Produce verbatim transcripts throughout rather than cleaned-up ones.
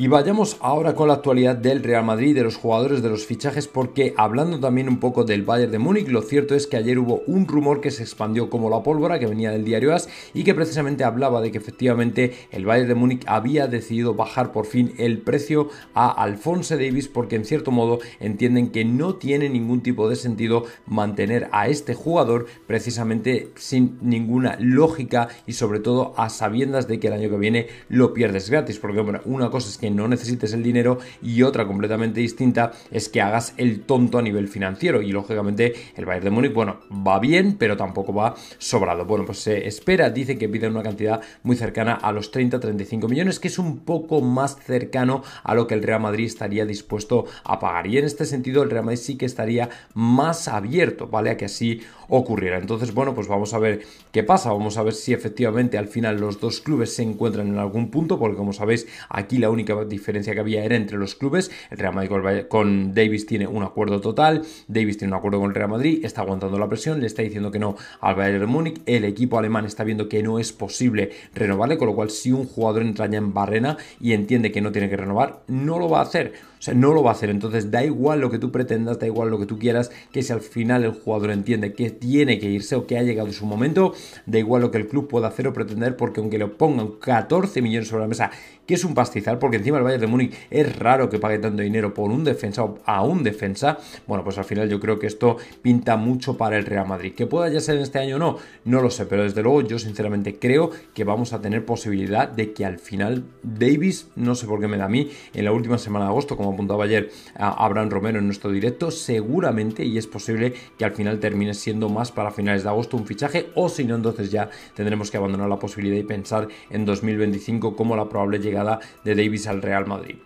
Y vayamos ahora con la actualidad del Real Madrid, de los jugadores, de los fichajes, porque hablando también un poco del Bayern de Múnich, lo cierto es que ayer hubo un rumor que se expandió como la pólvora, que venía del diario AS y que precisamente hablaba de que efectivamente el Bayern de Múnich había decidido bajar por fin el precio a Alphonse Davies, porque en cierto modo entienden que no tiene ningún tipo de sentido mantener a este jugador precisamente sin ninguna lógica y sobre todo a sabiendas de que el año que viene lo pierdes gratis, porque bueno, una cosa es que no necesites el dinero y otra completamente distinta es que hagas el tonto a nivel financiero, y lógicamente el Bayern de Múnich, bueno, va bien pero tampoco va sobrado. Bueno, pues se espera, dice que piden una cantidad muy cercana a los treinta a treinta y cinco millones, que es un poco más cercano a lo que el Real Madrid estaría dispuesto a pagar, y en este sentido el Real Madrid sí que estaría más abierto, ¿vale?, a que así ocurriera. Entonces, bueno, pues vamos a ver qué pasa, vamos a ver si efectivamente al final los dos clubes se encuentran en algún punto, porque como sabéis, aquí la única diferencia que había era entre los clubes. El Real Madrid con Davies tiene un acuerdo total, Davies tiene un acuerdo con el Real Madrid, está aguantando la presión, le está diciendo que no al Bayern de Múnich, el equipo alemán está viendo que no es posible renovarle, con lo cual si un jugador entraña en barrena y entiende que no tiene que renovar, no lo va a hacer, o sea, no lo va a hacer. Entonces da igual lo que tú pretendas, da igual lo que tú quieras, que si al final el jugador entiende que tiene que irse o que ha llegado su momento, da igual lo que el club pueda hacer o pretender, porque aunque le pongan catorce millones sobre la mesa, que es un pastizal, porque encima el Bayern de Múnich es raro que pague tanto dinero por un defensa o a un defensa, bueno, pues al final yo creo que esto pinta mucho para el Real Madrid. Que pueda ya ser en este año o no, no lo sé, pero desde luego yo sinceramente creo que vamos a tener posibilidad de que al final Davies, no sé por qué me da a mí, en la última semana de agosto, como apuntaba ayer a Abraham Romero en nuestro directo, seguramente, y es posible que al final termine siendo más para finales de agosto un fichaje, o si no, entonces ya tendremos que abandonar la posibilidad y pensar en dos mil veinticinco como la probable llegada de Davies al Real Madrid.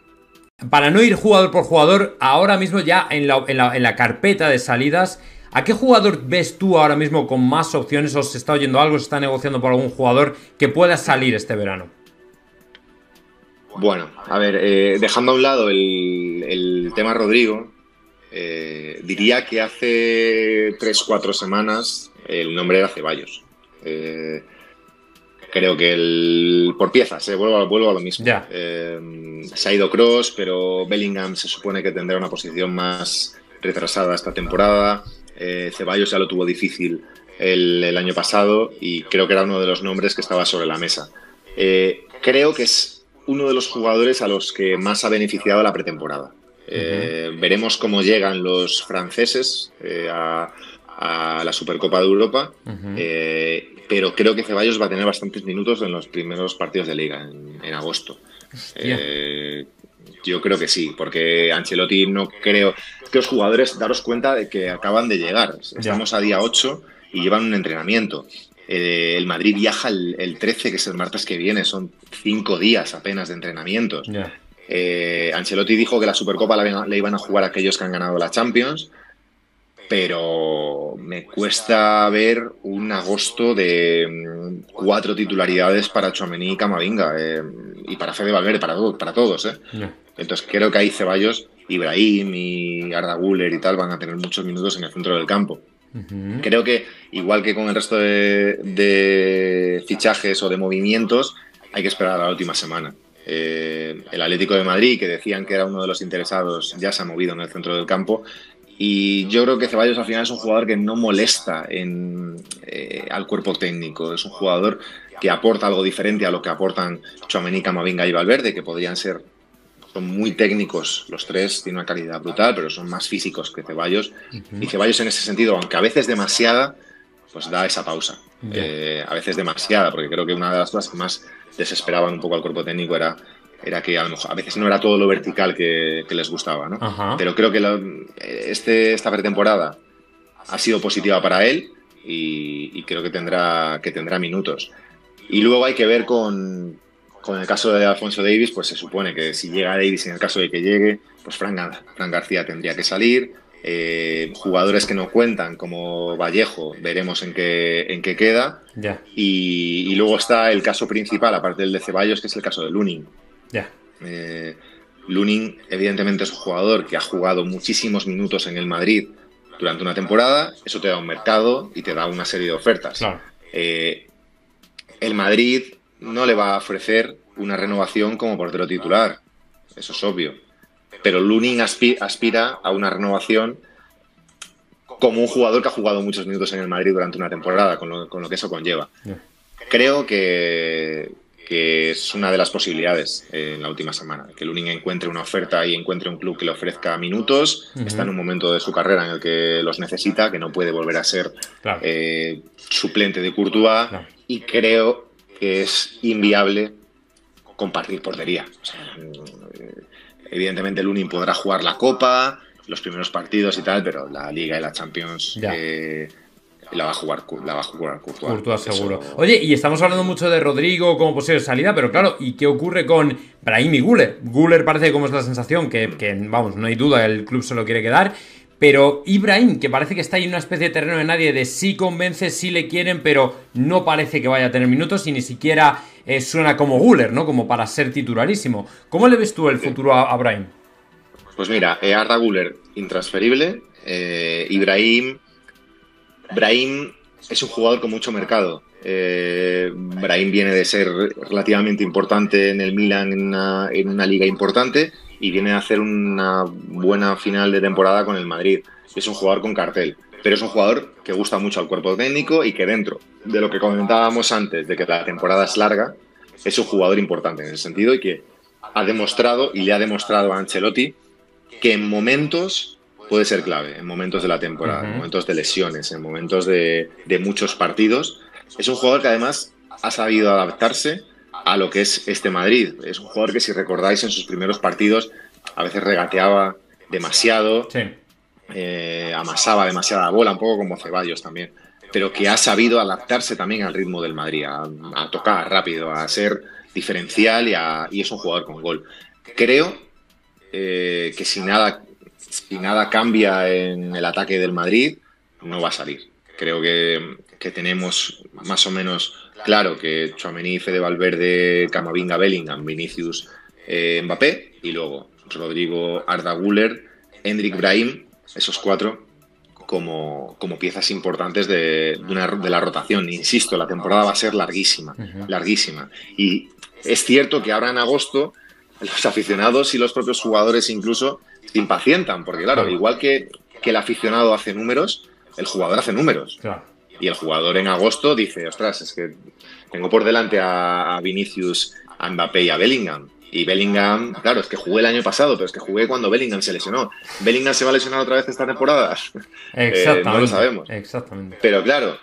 Para no ir jugador por jugador, ahora mismo ya en la, en la, en la carpeta de salidas, ¿a qué jugador ves tú ahora mismo con más opciones? ¿Os está oyendo algo? ¿Se está negociando por algún jugador que pueda salir este verano? Bueno, a ver, eh, dejando a un lado el, el tema Rodrigo, eh, diría que hace tres cuatro semanas el nombre era Ceballos. Eh, Creo que el, por piezas, eh, vuelvo, vuelvo a lo mismo. Yeah. Eh, se ha ido Kroos, pero Bellingham se supone que tendrá una posición más retrasada esta temporada. Eh, Ceballos ya lo tuvo difícil el, el año pasado y creo que era uno de los nombres que estaba sobre la mesa. Eh, creo que es uno de los jugadores a los que más ha beneficiado la pretemporada. Eh, uh-huh. Veremos cómo llegan los franceses eh, a, a la Supercopa de Europa. Uh-huh. eh, Pero creo que Ceballos va a tener bastantes minutos en los primeros partidos de Liga, en, en agosto. Eh, yo creo que sí, porque Ancelotti no creo... Que los jugadores, daros cuenta de que acaban de llegar. Estamos ya a día ocho y llevan un entrenamiento. Eh, el Madrid viaja el, el trece, que es el martes que viene. Son cinco días apenas de entrenamientos. Eh, Ancelotti dijo que la Supercopa la, la iban a jugar aquellos que han ganado la Champions... Pero me cuesta ver un agosto de cuatro titularidades para Tchouaméni y Camavinga, eh, y para Fede Valverde, para, todo, para todos. Eh. No. Entonces creo que ahí Ceballos y Brahim y Arda Güler y tal van a tener muchos minutos en el centro del campo. Uh-huh. Creo que, igual que con el resto de, de fichajes o de movimientos, hay que esperar a la última semana. Eh, el Atlético de Madrid, que decían que era uno de los interesados, ya se ha movido en el centro del campo. Y yo creo que Ceballos al final es un jugador que no molesta en, eh, al cuerpo técnico. Es un jugador que aporta algo diferente a lo que aportan Tchouaméni, Camavinga y Valverde, que podrían ser, son muy técnicos los tres, tienen una calidad brutal, pero son más físicos que Ceballos. Uh-huh. Y Ceballos en ese sentido, aunque a veces demasiada, pues da esa pausa. Uh-huh. eh, a veces demasiada, porque creo que una de las cosas que más desesperaban un poco al cuerpo técnico era... era que a lo mejor a veces no era todo lo vertical que, que les gustaba, ¿no? Ajá. Pero creo que la, este, esta pretemporada ha sido positiva para él y, y creo que tendrá, que tendrá minutos. Y luego hay que ver con, con el caso de Alphonse Davies, pues se supone que si llega Davies, en el caso de que llegue, pues Fran, Fran García tendría que salir. Eh, jugadores que no cuentan, como Vallejo, veremos en qué, en qué queda. Yeah. Y, y luego está el caso principal, aparte del de Ceballos, que es el caso de Lunin. Yeah. Eh, Lunin evidentemente es un jugador que ha jugado muchísimos minutos en el Madrid durante una temporada, eso te da un mercado y te da una serie de ofertas. Claro. Eh, el Madrid no le va a ofrecer una renovación como portero titular, eso es obvio. Pero Lunin aspi aspira a una renovación como un jugador que ha jugado muchos minutos en el Madrid durante una temporada, con lo, con lo que eso conlleva. Yeah. Creo que, que es una de las posibilidades eh, en la última semana, que Lunin encuentre una oferta y encuentre un club que le ofrezca minutos. Uh-huh. Está en un momento de su carrera en el que los necesita, que no puede volver a ser claro. eh, suplente de Courtois, claro. y creo que es inviable compartir portería. O sea, evidentemente Lunin podrá jugar la Copa, los primeros partidos y tal, pero la Liga y la Champions eh, la va a jugar la va a jugar Courtois. Courtois seguro. Eso... Oye, y estamos hablando mucho de Rodrigo como posible salida, pero claro, ¿y qué ocurre con Brahim y Güler? Güler parece, como es la sensación, que, que vamos, no hay duda, el club se lo quiere quedar, pero Ibrahim, que parece que está ahí en una especie de terreno de nadie, de sí convence, sí le quieren, pero no parece que vaya a tener minutos y ni siquiera eh, suena como Güler, ¿no? Como para ser titularísimo. ¿Cómo le ves tú el futuro a, a Brahim? Pues mira, Arda Güler, intransferible. Eh, Ibrahim. Brahim es un jugador con mucho mercado. Eh, Brahim viene de ser relativamente importante en el Milan, en una, en una liga importante, y viene a hacer una buena final de temporada con el Madrid. Es un jugador con cartel, pero es un jugador que gusta mucho al cuerpo técnico y que, dentro de lo que comentábamos antes, de que la temporada es larga, es un jugador importante en ese sentido, y que ha demostrado, y le ha demostrado a Ancelotti, que en momentos puede ser clave, en momentos de la temporada, uh-huh. en momentos de lesiones, en momentos de, de muchos partidos. Es un jugador que además ha sabido adaptarse a lo que es este Madrid. Es un jugador que, si recordáis, en sus primeros partidos a veces regateaba demasiado, sí. eh, amasaba demasiada bola, un poco como Ceballos también, pero que ha sabido adaptarse también al ritmo del Madrid, a, a tocar rápido, a ser diferencial, y, a, y es un jugador con gol. Creo eh, que si nada... si nada cambia en el ataque del Madrid, no va a salir. Creo que, que tenemos más o menos claro que Tchouaméni, Fede Valverde, Camavinga, Bellingham, Vinicius, eh, Mbappé, y luego Rodrigo, Arda Güler, Endrick, Brahim, esos cuatro como, como piezas importantes de, de, una, de la rotación. Insisto, la temporada va a ser larguísima, larguísima. Y es cierto que ahora en agosto los aficionados y los propios jugadores incluso se impacientan, porque claro, igual que, que el aficionado hace números, el jugador hace números. Claro. Y el jugador en agosto dice, ostras, es que tengo por delante a Vinicius, a Mbappé y a Bellingham. Y Bellingham, claro, es que jugué el año pasado, pero es que jugué cuando Bellingham se lesionó. ¿Bellingham se va a lesionar otra vez esta temporada? Exactamente. eh, no lo sabemos. Exactamente. Pero claro,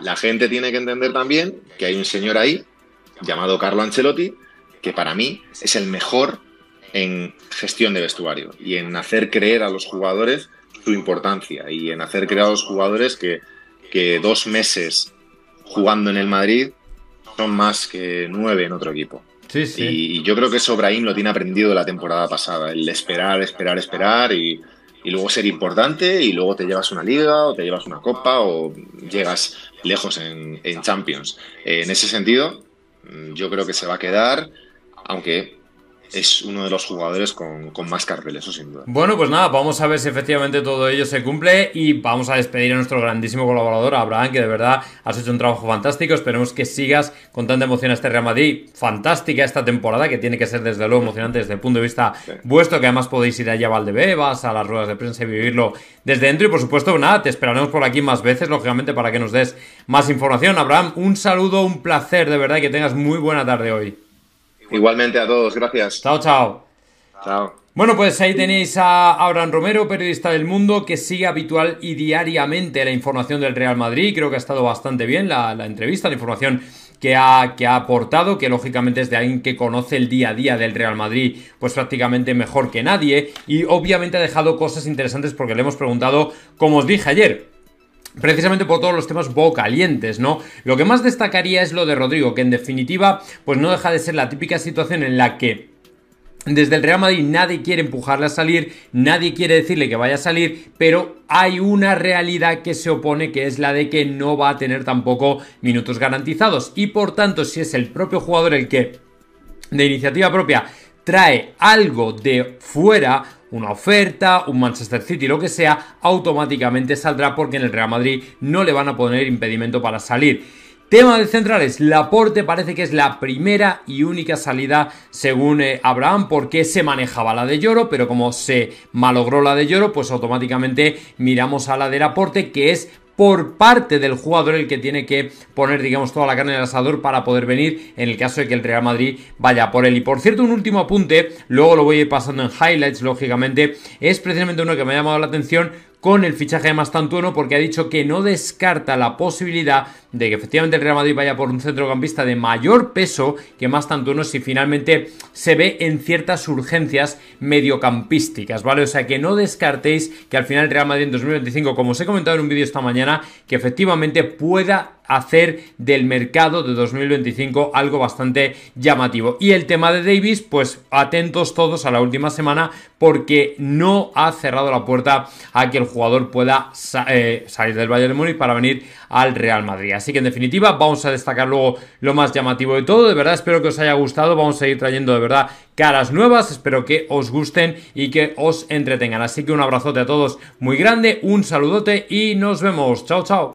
la gente tiene que entender también que hay un señor ahí, llamado Carlo Ancelotti, que para mí es el mejor en gestión de vestuario y en hacer creer a los jugadores su importancia, y en hacer creer a los jugadores que, que dos meses jugando en el Madrid son más que nueve en otro equipo. Sí, sí. Y, y yo creo que eso Brahim lo tiene aprendido de la temporada pasada, el esperar, esperar, esperar y, y luego ser importante, y luego te llevas una liga o te llevas una copa o llegas lejos en, en Champions. En ese sentido, yo creo que se va a quedar, aunque es uno de los jugadores con, con más cartel, eso sin duda. Bueno, pues nada, vamos a ver si efectivamente todo ello se cumple, y vamos a despedir a nuestro grandísimo colaborador, Abraham, que de verdad has hecho un trabajo fantástico. Esperemos que sigas con tanta emoción a este Real Madrid. Fantástica esta temporada, que tiene que ser desde luego emocionante desde el punto de vista sí. vuestro, que además podéis ir allá a Valdebebas, a las ruedas de prensa, y vivirlo desde dentro. Y por supuesto, nada, te esperaremos por aquí más veces, lógicamente, para que nos des más información. Abraham, un saludo, un placer, de verdad, que tengas muy buena tarde hoy. Igualmente a todos, gracias. Chao, chao. Chao. Bueno, pues ahí tenéis a Abraham Romero, periodista del Mundo, que sigue habitual y diariamente la información del Real Madrid. Creo que ha estado bastante bien la, la entrevista, la información que ha, que ha aportado, que lógicamente es de alguien que conoce el día a día del Real Madrid pues prácticamente mejor que nadie, y obviamente ha dejado cosas interesantes, porque le hemos preguntado, como os dije ayer, precisamente por todos los temas bocalientes, ¿no? Lo que más destacaría es lo de Rodrigo, que en definitiva pues no deja de ser la típica situación en la que desde el Real Madrid nadie quiere empujarle a salir, nadie quiere decirle que vaya a salir, pero hay una realidad que se opone, que es la de que no va a tener tampoco minutos garantizados, y por tanto, si es el propio jugador el que de iniciativa propia trae algo de fuera, una oferta, un Manchester City, lo que sea, automáticamente saldrá, porque en el Real Madrid no le van a poner impedimento para salir. Tema de centrales, Laporte parece que es la primera y única salida según eh, Abraham, porque se manejaba la de Yoro, pero como se malogró la de Yoro, pues automáticamente miramos a la de Laporte, que es por parte del jugador el que tiene que poner, digamos, toda la carne en el asador para poder venir en el caso de que el Real Madrid vaya por él. Y por cierto, un último apunte, luego lo voy a ir pasando en highlights, lógicamente, es precisamente uno que me ha llamado la atención con el fichaje de Mastantuono, porque ha dicho que no descarta la posibilidad de que efectivamente el Real Madrid vaya por un centrocampista de mayor peso que Mastantuono si finalmente se ve en ciertas urgencias mediocampísticas, ¿vale? O sea, que no descartéis que al final el Real Madrid en dos mil veinticinco, como os he comentado en un vídeo esta mañana, que efectivamente pueda hacer del mercado de dos mil veinticinco algo bastante llamativo. Y el tema de Davies, pues atentos todos a la última semana, porque no ha cerrado la puerta a que el jugador pueda sa eh, salir del Bayern de Múnich para venir al Real Madrid. Así que en definitiva vamos a destacar luego lo más llamativo de todo. De verdad espero que os haya gustado, vamos a ir trayendo de verdad caras nuevas, espero que os gusten y que os entretengan. Así que un abrazote a todos muy grande, un saludote y nos vemos. Chao, chao.